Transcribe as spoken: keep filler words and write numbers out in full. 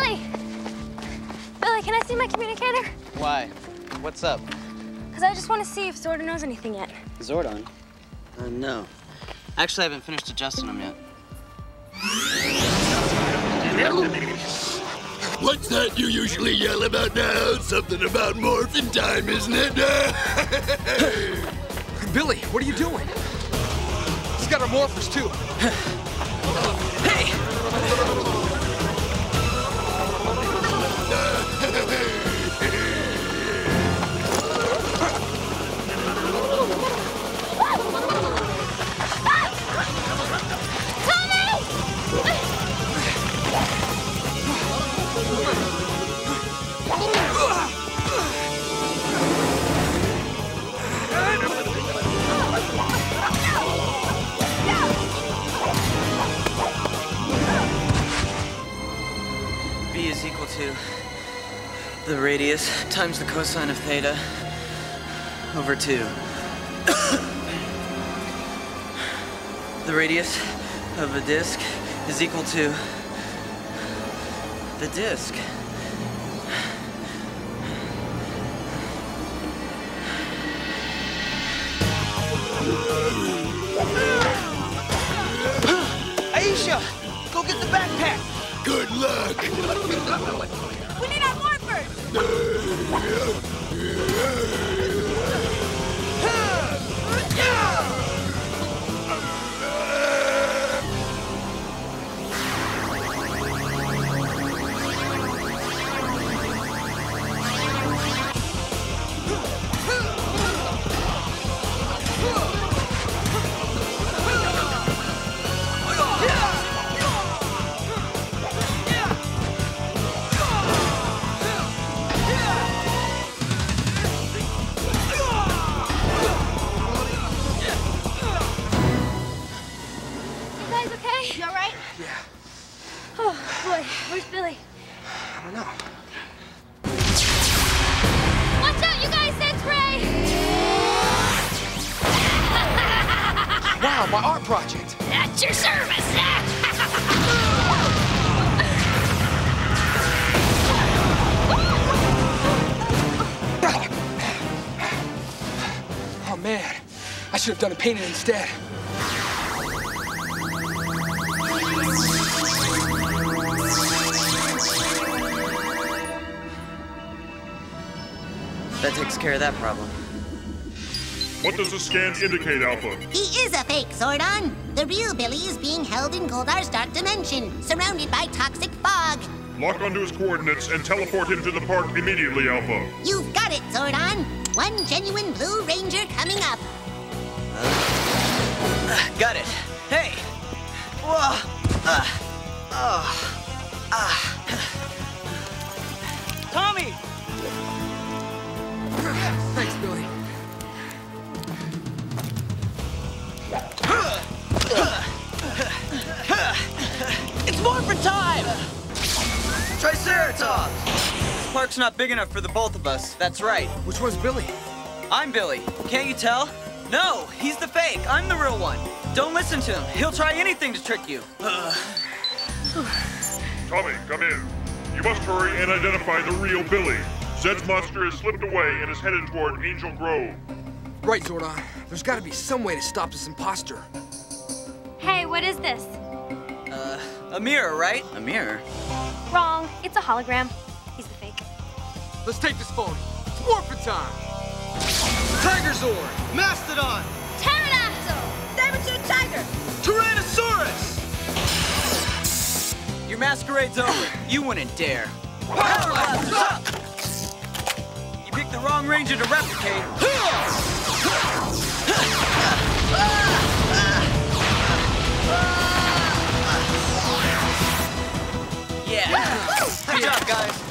Billy! Billy, can I see my communicator? Why? What's up? Because I just want to see if Zordon knows anything yet. Zordon? Uh, no. Actually, I haven't finished adjusting him yet. What's that you usually yell about now? Something about morphin' time, isn't it? Billy, what are you doing? He's got our morphers, too. Hey! The radius times the cosine of theta over two. The radius of a disk is equal to the disk. Aisha, go get the backpack. Good luck. We need our morphers! I should have done a painting instead. That takes care of that problem. What does the scan indicate, Alpha? He is a fake, Zordon. The real Billy is being held in Goldar's dark dimension, surrounded by toxic fog. Lock onto his coordinates and teleport him to the park immediately, Alpha. You've got it, Zordon. One genuine Blue Ranger coming up. Uh, got it. Hey! Whoa! Uh, oh. Ah. Tommy! Thanks, Billy. It's morphin' time! Triceratops! This park's not big enough for the both of us. That's right. Which one's Billy? I'm Billy. Can't you tell? No, he's the fake. I'm the real one. Don't listen to him. He'll try anything to trick you. Uh. Tommy, come in. You must hurry and identify the real Billy. Zed's monster has slipped away and is headed toward Angel Grove. Right, Zordon. There's got to be some way to stop this imposter. Hey, what is this? Uh, a mirror, right? A mirror? Wrong. It's a hologram. He's the fake. Let's take this phone. It's Morphaton time. Tiger Zord! Mastodon! Pterodactyl! Sabertooth Tiger! Tyrannosaurus! Your masquerade's over. You wouldn't dare. Power Lab's up! You picked the wrong ranger to replicate. Yeah. Good job, guys.